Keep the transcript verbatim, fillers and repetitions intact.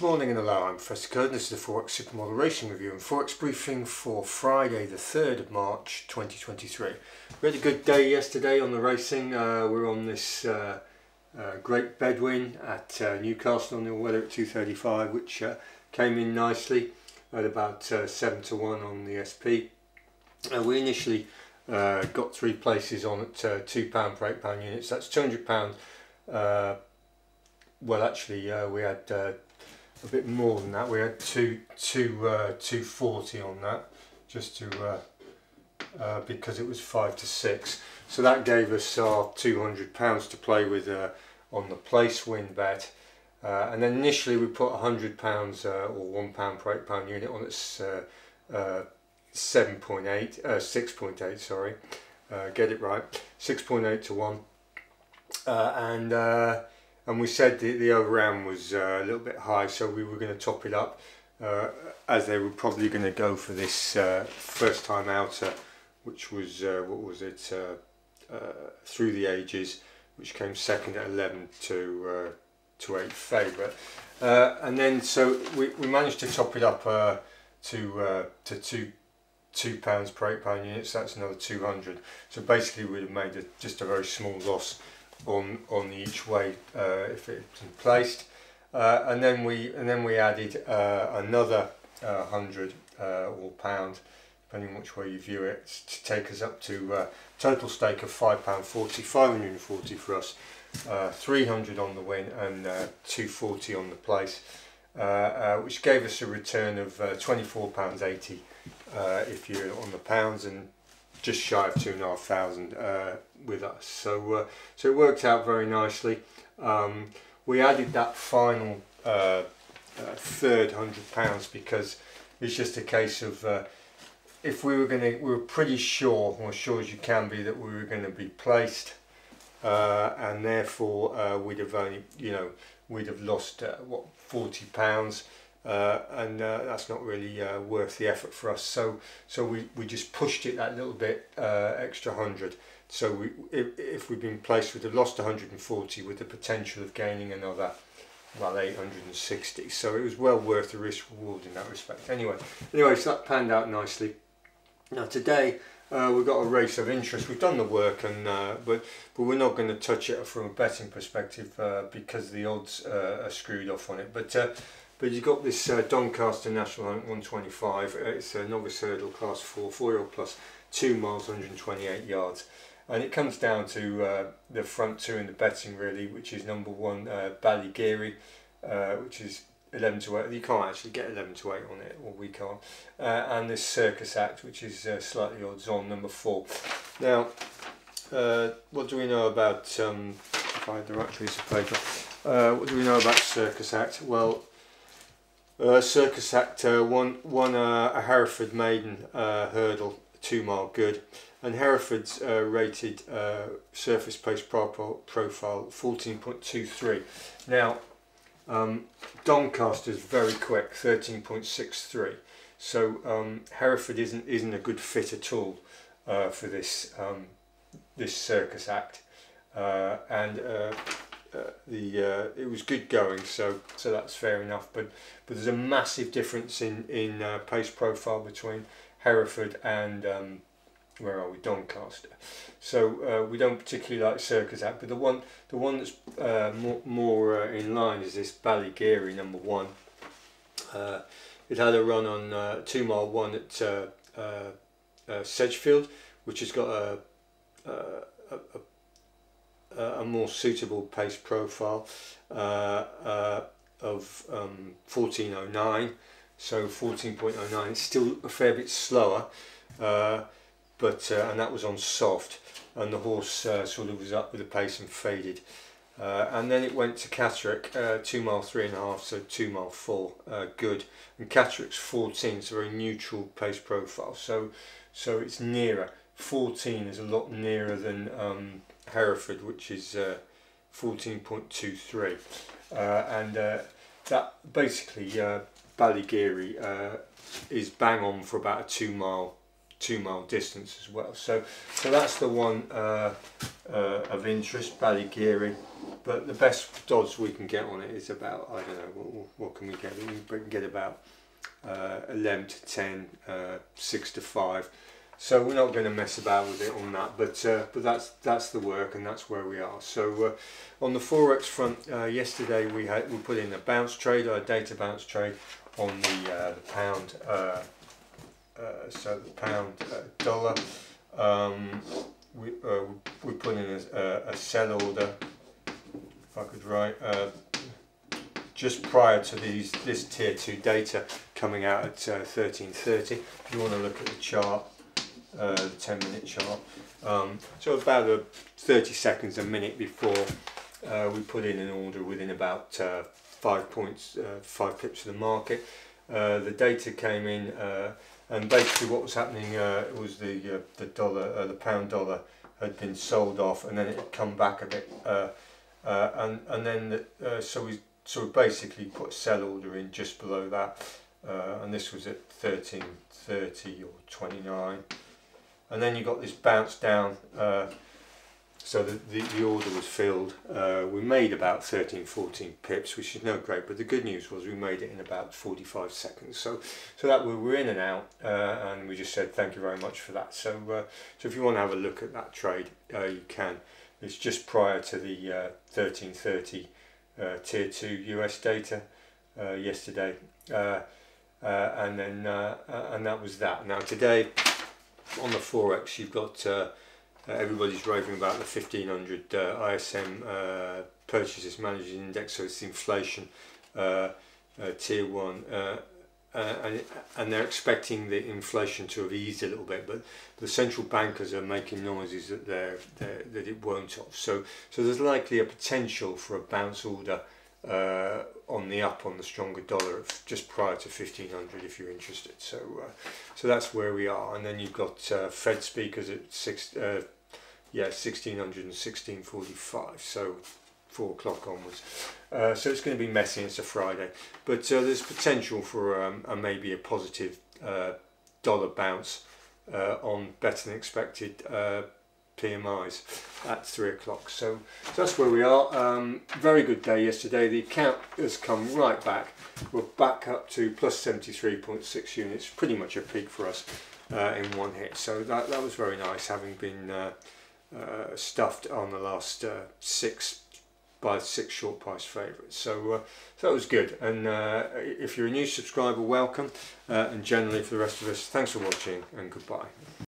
Good morning and hello, I'm Professor Curtin. This is the Forex Super Model Racing Review and Forex Briefing for Friday the third of March twenty twenty-three. We had a good day yesterday on the racing. Uh, we're on this uh, uh, Great Bedouin at uh, Newcastle on the weather at two thirty-five, which uh, came in nicely at about uh, seven to one on the S P. Uh, we initially uh, got three places on at uh, two pound per eight pound units. That's two hundred pounds. Uh, well, actually, uh, we had uh, a bit more than that. We had two, two, uh, two forty on that, just to uh, uh, because it was five to six. So that gave us our two hundred pounds to play with uh, on the place win bet, uh, and then initially we put a hundred pounds uh, or one pound per eight pound unit on its uh, uh, seven point eight, uh, six point eight. Sorry, uh, get it right, six point eight to one, uh, and. Uh, And we said the, the overround was uh, a little bit high, so we were going to top it up, uh, as they were probably going to go for this uh, first time outer, which was, uh, what was it, uh, uh, Through the Ages, which came second at eleven to, uh, to eight favourite. Uh, and then, so we, we managed to top it up uh, to, uh, to two, two pounds per eight pound units, so that's another two hundred. So basically we'd have made a, just a very small loss on on each way uh, if it had been placed, uh, and then we and then we added uh, another uh, hundred uh, or pound, depending on which way you view it, to take us up to uh, total stake of five pound forty, five hundred and forty for us, uh, three hundred on the win and uh, two forty on the place, uh, uh, which gave us a return of uh, twenty-four pounds eighty uh, if you're on the pounds, and just shy of two and a half thousand uh, with us, so uh, so it worked out very nicely. Um, we added that final uh, uh, third hundred pounds because it's just a case of uh, if we were going to, we were pretty sure, or sure as you can be, that we were going to be placed, uh, and therefore uh, we'd have only, you know, we'd have lost uh, what forty pounds. Uh, and uh, that's not really uh, worth the effort for us, so so we, we just pushed it that little bit uh, extra hundred. So we if, if we'd been placed, we'd have lost one hundred and forty with the potential of gaining another about eight hundred and sixty, so it was well worth the risk reward in that respect. Anyway anyway, so that panned out nicely. Now today uh, we've got a race of interest. We've done the work, and uh, but but we're not going to touch it from a betting perspective uh, because the odds uh, are screwed off on it, but uh, But you've got this uh, Doncaster National Hunt one twenty-five, it's a novice hurdle class four, four-year-old plus, two miles, one hundred and twenty-eight yards. And it comes down to uh, the front two in the betting really, which is number one, uh, Ballygeary, uh, which is eleven to eight. You can't actually get eleven to eight on it, or we can't. Uh, and this Circus Act, which is uh, slightly odds on, number four. Now, uh, what do we know about, um, if I had the right piece of paper, uh, what do we know about Circus Act? Well, Uh, Circus Act uh, won, won uh, a Hereford maiden uh, hurdle, two mile good, and Hereford's uh, rated uh, surface pace profile fourteen point two three. Now um, Doncaster's very quick, thirteen point six three, so um, Hereford isn't isn't a good fit at all uh, for this um, this Circus Act, uh, and. Uh, Uh, the uh, it was good going, so so that's fair enough, but but there's a massive difference in in uh, pace profile between Hereford and um, where are we, Doncaster, so uh, we don't particularly like Circus Act, but the one the one that's uh, more, more uh, in line is this Ballygeary number one. Uh, it had a run on uh, two mile one at uh, uh, uh, Sedgefield, which has got a, a, a Uh, a more suitable pace profile uh, uh, of um, fourteen oh nine, so fourteen point oh nine. It's still a fair bit slower, uh, but uh, and that was on soft, and the horse uh, sort of was up with the pace and faded, uh, and then it went to Catterick, uh, two mile three and a half, so two mile four, uh, good, and Catterick's fourteen, so very neutral pace profile, so so it's nearer. fourteen is a lot nearer than um, Hereford, which is uh, fourteen point two three, uh, and uh, that basically uh, Ballygeary uh, is bang on for about a two mile two mile distance as well. So, so that's the one uh, uh, of interest, Ballygeary. But the best odds we can get on it is about, I don't know, what, what can we get? We can get about uh, eleven to ten, uh, six to five. So we're not going to mess about with it on that, but uh, but that's that's the work, and that's where we are. So uh, on the forex front, uh, yesterday we had we put in a bounce trade, a data bounce trade on the, uh, the pound, uh, uh, so the pound uh, dollar. Um, we uh, we put in a, a sell order, if I could write, uh, just prior to these this tier two data coming out at uh, thirteen thirty. If you want to look at the chart. Uh, the ten minute chart, um, so about a thirty seconds, a minute before uh, we put in an order within about uh, five points, uh, five pips of the market. Uh, the data came in, uh, and basically what was happening uh, was the uh, the dollar, uh, the pound dollar had been sold off, and then it had come back a bit, uh, uh, and and then the, uh, so we so we basically put a sell order in just below that, uh, and this was at thirteen thirty or twenty-nine. And then you got this bounce down, uh, so the, the, the order was filled. Uh, we made about thirteen, fourteen pips, which is no great, but the good news was we made it in about forty-five seconds. So so that we were in and out, uh, and we just said thank you very much for that. So uh, so if you want to have a look at that trade, uh, you can. It's just prior to the uh, thirteen thirty uh, tier two U S data uh, yesterday, uh, uh, and then uh, and that was that. Now today, on the forex, you've got uh, everybody's raving about the fifteen hundred uh, I S M uh, purchases managers index, so it's inflation uh, uh, tier one, uh, uh, and and they're expecting the inflation to have eased a little bit, but the central bankers are making noises that they're, they're that it won't have. So so there's likely a potential for a bounce order uh, on the up on the stronger dollar just prior to fifteen hundred if you're interested. So uh, so that's where we are, and then you've got uh, Fed speakers at six uh, yeah sixteen hundred and sixteen forty-five, so four o'clock onwards, uh, so it's going to be messy. It's a Friday, but uh, there's potential for um, a maybe a positive uh, dollar bounce uh, on better than expected uh, P M Is at three o'clock. So, so that's where we are. Um, very good day yesterday. The account has come right back. We're back up to plus seventy-three point six units, pretty much a peak for us uh, in one hit. So that, that was very nice, having been uh, uh, stuffed on the last uh, six by six short price favourites. So, uh, so that was good. And uh, if you're a new subscriber, welcome. Uh, and generally for the rest of us, thanks for watching and goodbye.